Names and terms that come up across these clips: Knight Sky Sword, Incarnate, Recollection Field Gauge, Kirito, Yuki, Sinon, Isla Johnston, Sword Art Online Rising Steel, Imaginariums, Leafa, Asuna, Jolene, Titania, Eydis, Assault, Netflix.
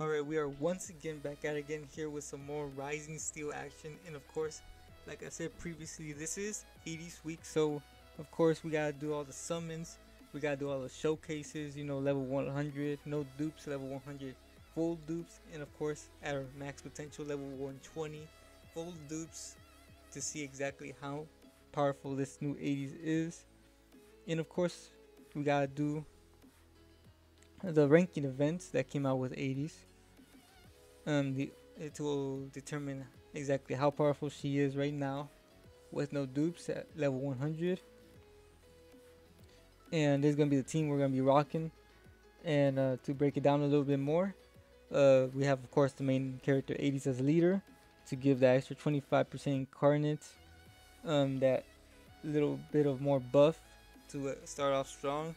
Alright, we are once again back at again here with some more Rising Steel action, and of course, like I said previously, this is Eydis week, so of course we gotta do all the summons, we gotta do all the showcases, you know, level 100, no dupes, level 100, full dupes, and of course, at our max potential, level 120, full dupes, to see exactly how powerful this new Eydis is. And of course, we gotta do the ranking events that came out with Eydis. It will determine exactly how powerful she is right now with no dupes at level 100. And this is going to be the team we're going to be rocking. And to break it down a little bit more, we have of course the main character Eydis as a leader to give that extra 25% incarnate, that little bit of more buff to start off strong.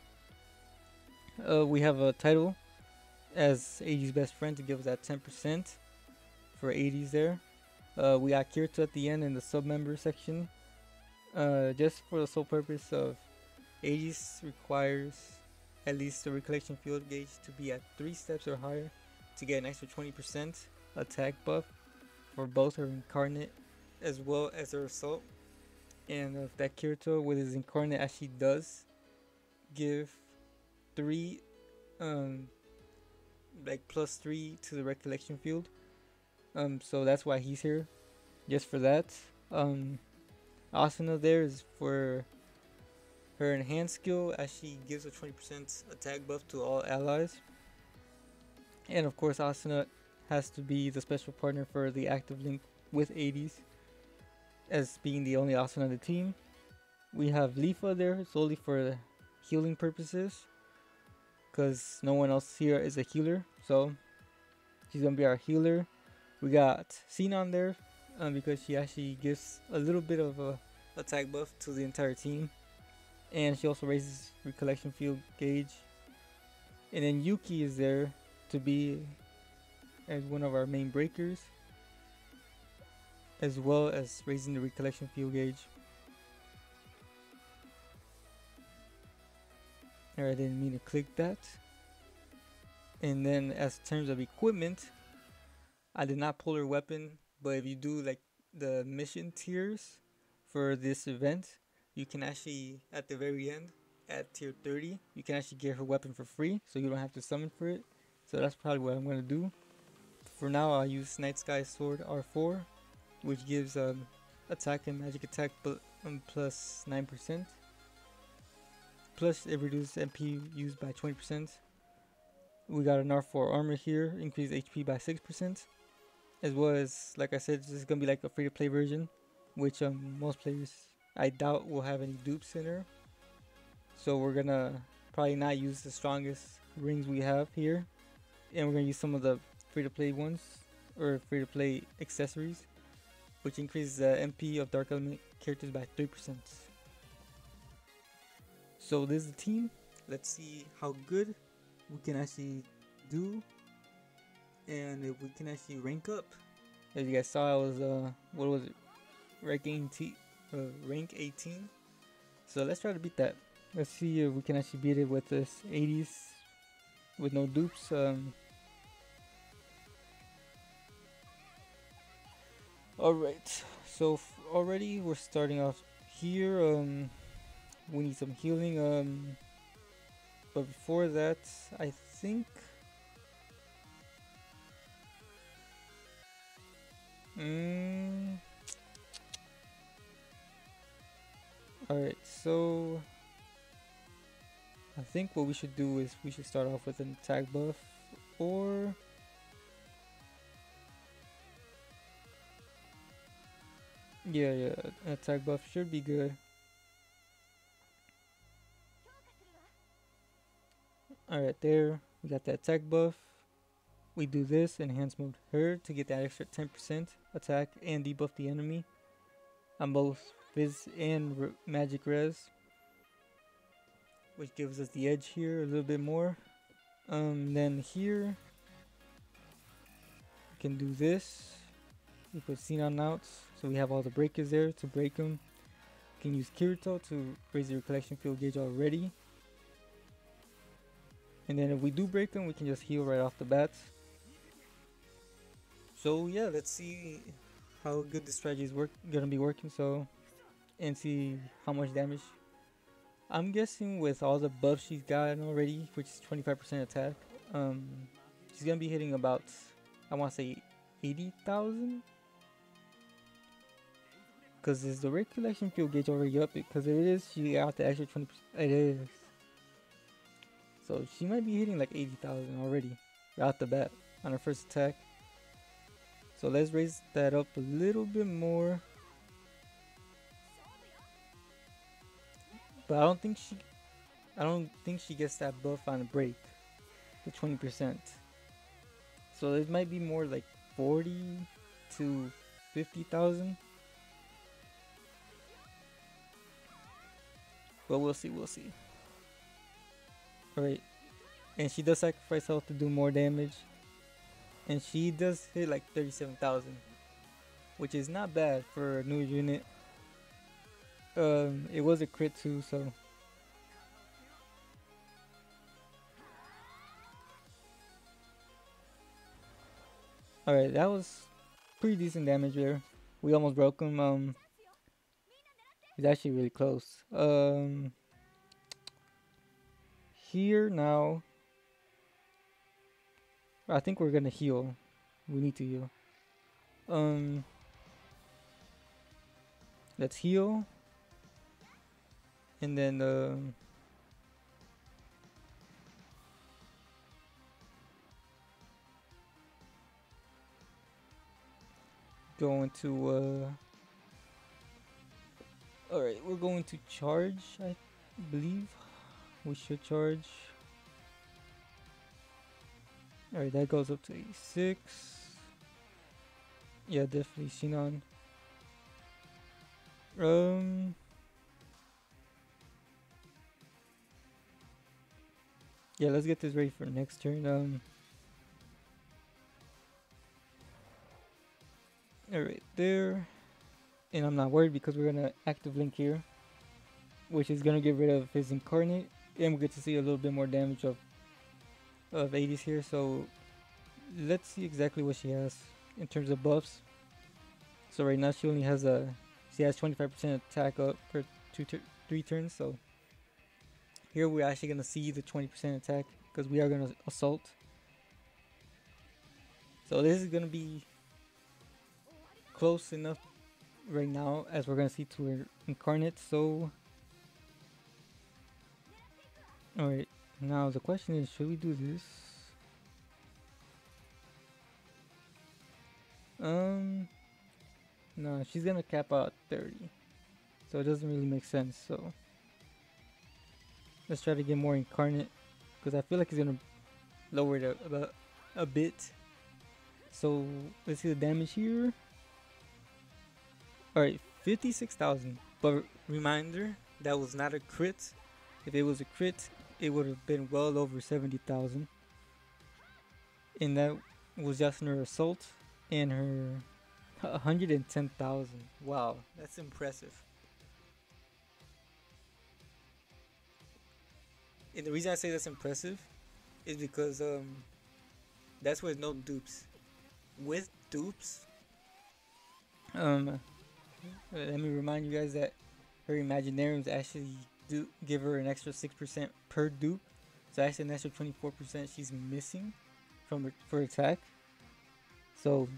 We have a title as Eydis' best friend to give us that 10% for Eydis there. We got Kirito at the end in the sub-member section. Just for the sole purpose of Eydis requires at least the Recollection Field Gauge to be at 3 steps or higher to get an extra 20% attack buff for both her Incarnate as well as her Assault. And that Kirito with his Incarnate actually does give 3, like +3 to the Recollection Field. So that's why he's here, just for that. Asuna there is for her enhanced skill, as she gives a 20% attack buff to all allies. And of course, Asuna has to be the special partner for the active link with Eydis, as being the only Asuna on the team. We have Leafa there solely for healing purposes, because no one else here is a healer, so she's gonna be our healer. We got Sinon there, because she actually gives a little bit of a attack buff to the entire team, and she also raises Recollection Field Gauge. And then Yuki is there to be as one of our main breakers, as well as raising the Recollection Field Gauge. Alright, I didn't mean to click that. And then as terms of equipment, I did not pull her weapon, but if you do like the mission tiers for this event, you can actually, at the very end, at tier 30, you can actually get her weapon for free, so you don't have to summon for it. So that's probably what I'm going to do. For now, I'll use Knight Sky Sword R4, which gives attack and magic attack plus 9%. Plus, it reduces MP used by 20%. We got an R4 armor here, increased HP by 6%. As well as, like I said, this is going to be like a free-to-play version, which most players, I doubt, will have any dupes in her. So we're going to probably not use the strongest rings we have here. And we're going to use some of the free-to-play ones, or free-to-play accessories, which increases the MP of Dark Element characters by 3%. So this is the team. Let's see how good we can actually do, and if we can actually rank up. As you guys saw, I was what was it, rank 18. So let's try to beat that. Let's see if we can actually beat it with this Eydis with no dupes. All right, so already we're starting off here. We need some healing, but before that, I think alright, so I think what we should do is we should start off with an attack buff, or yeah, an attack buff should be good. Alright, there we got that attack buff. We do this, enhance mode her to get that extra 10% attack and debuff the enemy on both Fizz and Magic Res, which gives us the edge here a little bit more. Then here we can do this. We put Sinon out, so we have all the breakers there to break them. We can use Kirito to raise the Recollection Field Gauge already. And then if we do break them, we can just heal right off the bat. So yeah, let's see how good this strategy is gonna be working. So, and see how much damage. I'm guessing with all the buffs she's gotten already, which is 25% attack, she's gonna be hitting about, I want to say, 80,000. Cause is the Recollection Field Gauge already up? Because if it is, she got the extra 20%. It is. So she might be hitting like 80,000 already out the bat on her first attack. So let's raise that up a little bit more. But I don't think she gets that buff on a break, the 20%. So it might be more like 40 to 50,000. But we'll see, we'll see. Alright. And she does sacrifice health to do more damage. And she does hit like 37,000. Which is not bad for a new unit. It was a crit too, so. Alright, that was pretty decent damage there. We almost broke him. He's actually really close. Here now, I think we're gonna heal. We need to heal. Let's heal. And then going to alright, we're going to charge, I believe. We should charge. Alright, that goes up to 86. Yeah, definitely Sinon. Yeah, let's get this ready for next turn. Alright, there. And I'm not worried because we're gonna active link here, which is gonna get rid of his Incarnate, and we get to see a little bit more damage of Eydis here. So let's see exactly what she has in terms of buffs. So right now she only has she has 25% attack up for three turns. So here we're actually gonna see the 20% attack because we are gonna assault. So this is gonna be close enough right now, as we're gonna see, to her Incarnate. So. Alright, now the question is, should we do this? No, she's gonna cap out 30. So it doesn't really make sense, so. Let's try to get more Incarnate, because I feel like it's gonna lower it a bit. So, let's see the damage here. Alright, 56,000. But reminder, that was not a crit. If it was a crit, it would have been well over 70,000. And that was just in her assault and her 110,000. Wow, that's impressive. And the reason I say that's impressive is because that's with no dupes. With dupes, let me remind you guys that her Imaginariums actually do give her an extra 6% per dupe, so actually an extra 24% she's missing from her for attack. So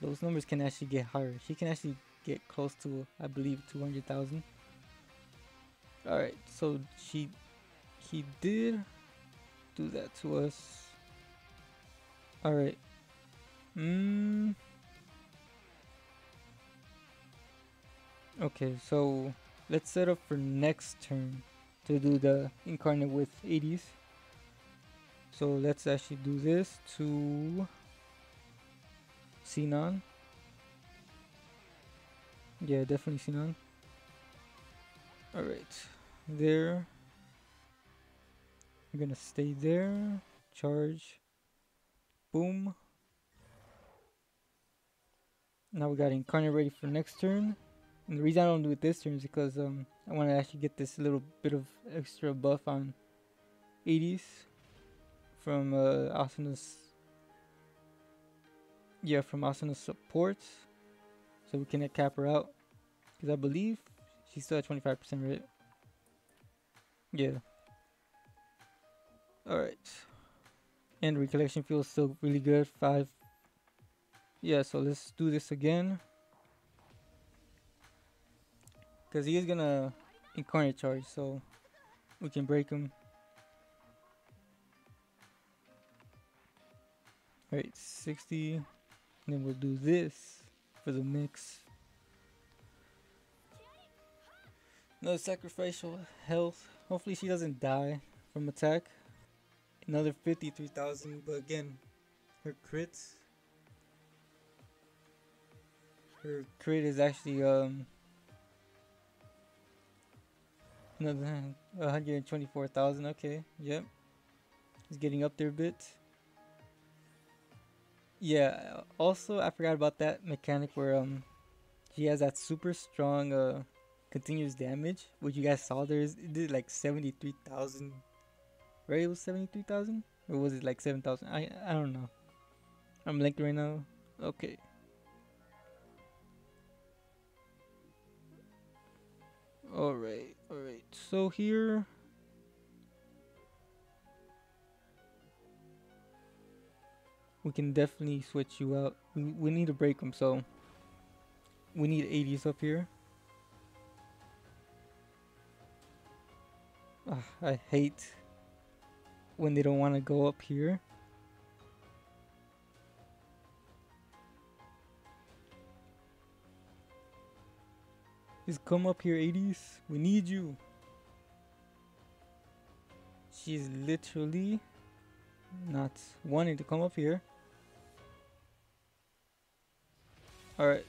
those numbers can actually get higher. She can actually get close to, I believe, 200,000. All right, so he did do that to us. All right. Okay, so let's set up for next turn to do the Incarnate with Eydis. So let's actually do this to Sinon. Yeah, definitely Sinon. Alright, there. I'm gonna stay there. Charge. Boom. Now we got Incarnate ready for next turn. And the reason I don't do it this turn is because I want to actually get this little bit of extra buff on Eydis from Asuna's Yeah, from Asuna's support. So we can cap her out. Because I believe she's still at 25% rate. Yeah. Alright. And Recollection Field is still really good. 5. Yeah, so let's do this again. Because he is going to Incarnate charge, so we can break him. Alright, 60. And then we'll do this for the mix. Another sacrificial health. Hopefully she doesn't die from attack. Another 53,000, but again, her crits. Her crit is actually another 124,000. Okay, yep, he's getting up there a bit. Yeah. Also, I forgot about that mechanic where he has that super strong continuous damage. What you guys saw there is it did like 73,000. Right, it was 73,000, or was it like 7,000? I don't know. I'm blanking right now. Okay. Alright. So here, we can definitely switch you out. We need to break them, so we need Eydis up here. Ugh, I hate when they don't want to go up here. Just come up here, Eydis. We need you. She's literally not wanting to come up here. Alright.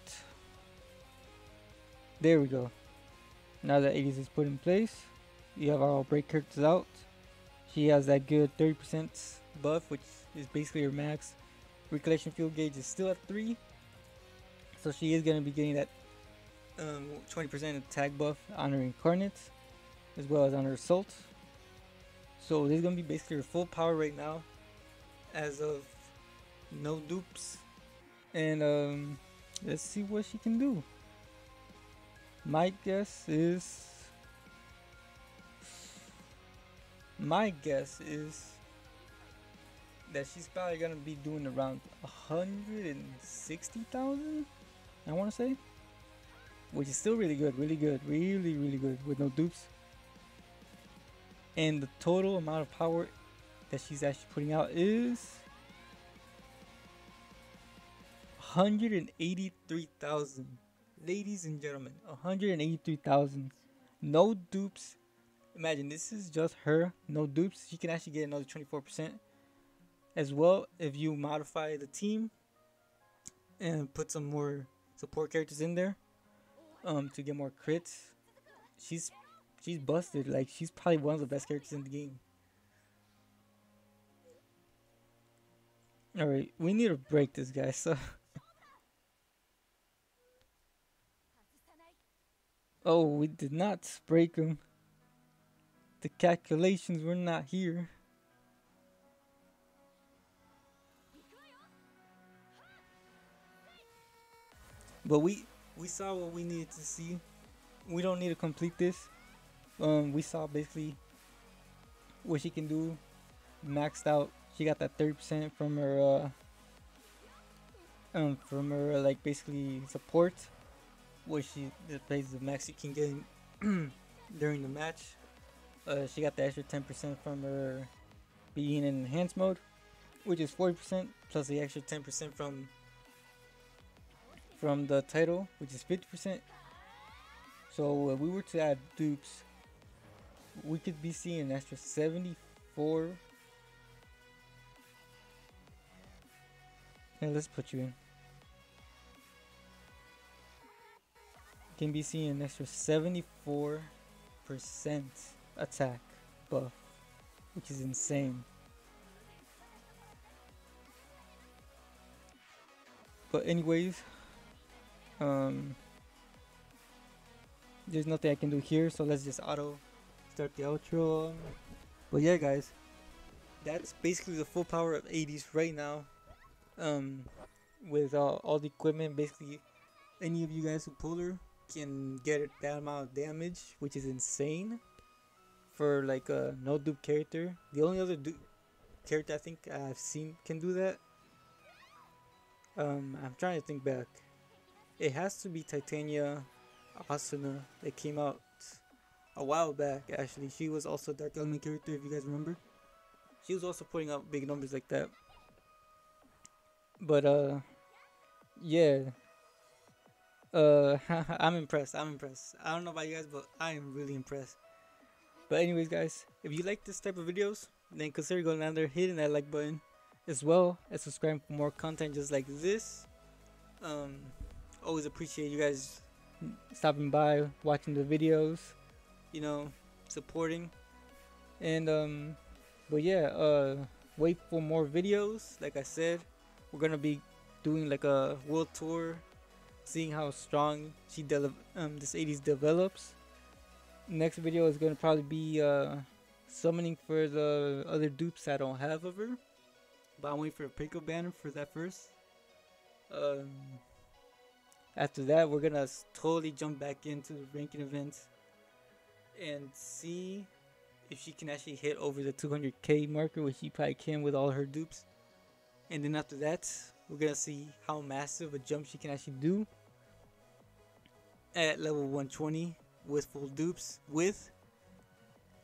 There we go. Now that Eydis is put in place, you have our break characters out. She has that good 30% buff, which is basically her max. Recollection Field Gauge is still at 3. So she is going to be getting that 20% attack buff on her Incarnate, as well as on her Assault. So this is going to be basically her full power right now, as of no dupes. And let's see what she can do. My guess is that she's probably going to be doing around 160,000, I want to say. Which is still really good with no dupes. And the total amount of power that she's actually putting out is 183,000. Ladies and gentlemen, 183,000. No dupes. Imagine, this is just her, no dupes. She can actually get another 24% as well if you modify the team and put some more support characters in there to get more crits. She's busted. Like, she's probably one of the best characters in the game. Alright, we need to break this guy, so oh, we did not break him. The calculations were not here. But we saw what we needed to see. We don't need to complete this. We saw basically what she can do. Maxed out. She got that 30% from her like basically support, where she plays the max you can get during the match. She got the extra 10% from her being in enhanced mode, which is 40%, plus the extra 10% from the title, which is 50%. So if we were to add dupes, we could be seeing an extra 74. Now let's put you in. Can be seeing an extra 74% attack buff, which is insane. But anyways, there's nothing I can do here, so let's just auto start the outro. But yeah guys, that's basically the full power of Eydis right now. with all the equipment. Basically, any of you guys who pull her can get that amount of damage, which is insane for like a no dupe character. The only other character I think I've seen can do that. I'm trying to think back. It has to be Titania, Asuna. That came out a while back actually. She was also a Dark Element character if you guys remember. She was also putting out big numbers like that. But yeah. I'm impressed. I don't know about you guys, but I am really impressed. But anyways guys, if you like this type of videos, then consider going down there, hitting that like button, as well as subscribing for more content just like this. Always appreciate you guys stopping by, watching the videos, you know, supporting. And but yeah, wait for more videos. Like I said, we're gonna be doing like a world tour, seeing how strong she this Eydis develops. Next video is gonna probably be summoning for the other dupes I don't have of her, but I'm waiting for a pickup banner for that first. After that, we're gonna totally jump back into the ranking events and see if she can actually hit over the 200k marker, which she probably can with all her dupes. And then after that, we're gonna see how massive a jump she can actually do at level 120 with full dupes, with,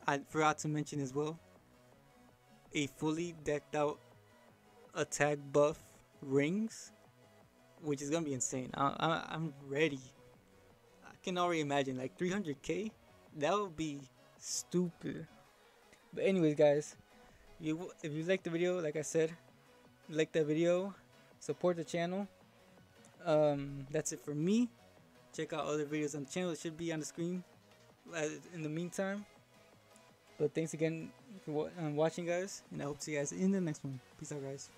I forgot to mention as well, a fully decked out attack buff rings, which is gonna be insane. I'm ready. I can already imagine like 300k. That would be stupid. But anyways guys, if you like the video, like I said, like that video, support the channel. That's it for me. Check out other videos on the channel. It should be on the screen in the meantime. But thanks again for watching guys, and I hope to see you guys in the next one. Peace out guys.